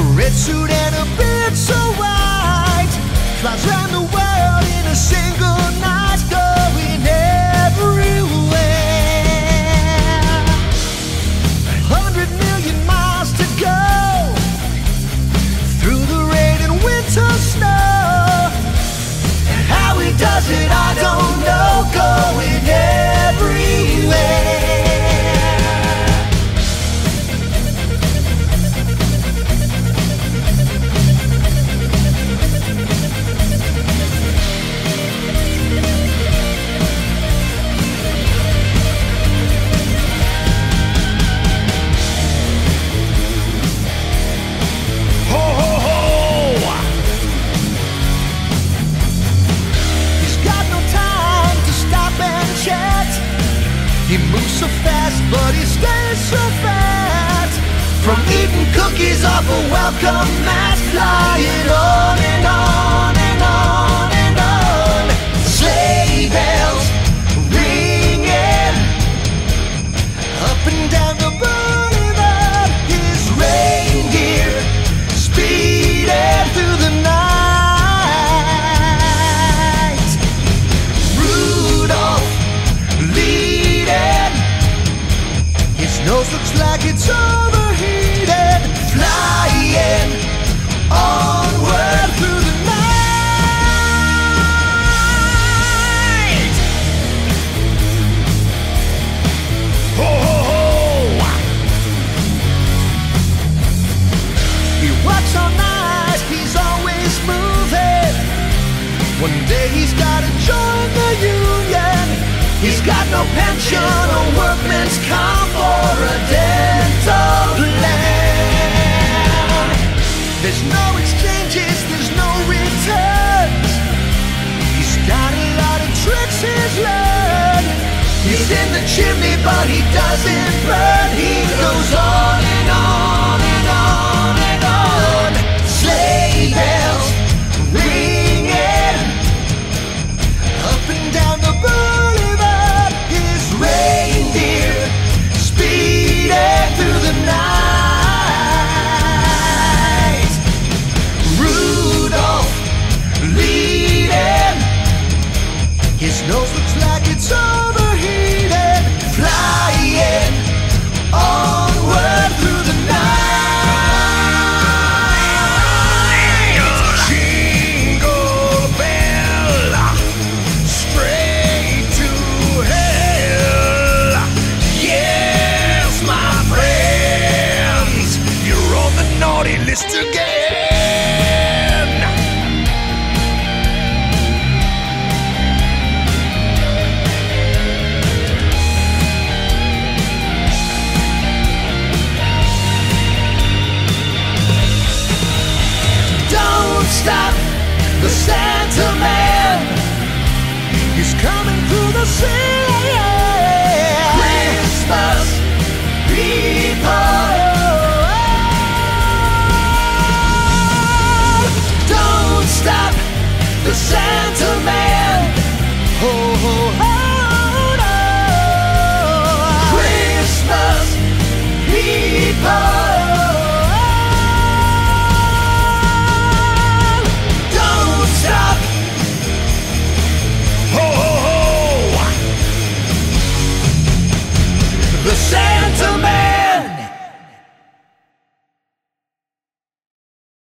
A red suit and a beard so white, clouds round the world in a single night, going everywhere. 100 million miles to go, through the rain and winter snow. And how he does it I don't know, going everywhere. He moves so fast, but he stays so fat. From eating cookies off a welcome mat, flying on and on and on and on. Sleigh bells ringing up and down the boulevard. His reindeer speeding through the night. Rudolph leads. Nose looks like it's overheated, flying onward through the night. Ho ho ho! He works all night, he's always moving. One day he's gotta join the union. He's got no pension or workman's comp or a dental plan. There's no exchanges, there's no returns. He's got a lot of tricks he's learned. He's in the chimney but he doesn't burn. He goes on and on and on and on. Sleigh bells ringing up and down the boulevard. His reindeer speeding through the night. Rudolph leading. His nose looks like it's overheated, flying onward through the night. Stop the Santa Man. He's coming through the sea.